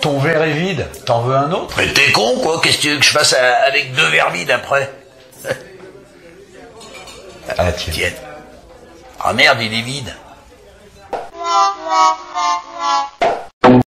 Ton verre est vide, t'en veux un autre? Mais t'es con quoi, qu'est-ce que tu veux que je fasse avec deux verres vides après? Ah tiens. Ah merde, il est vide.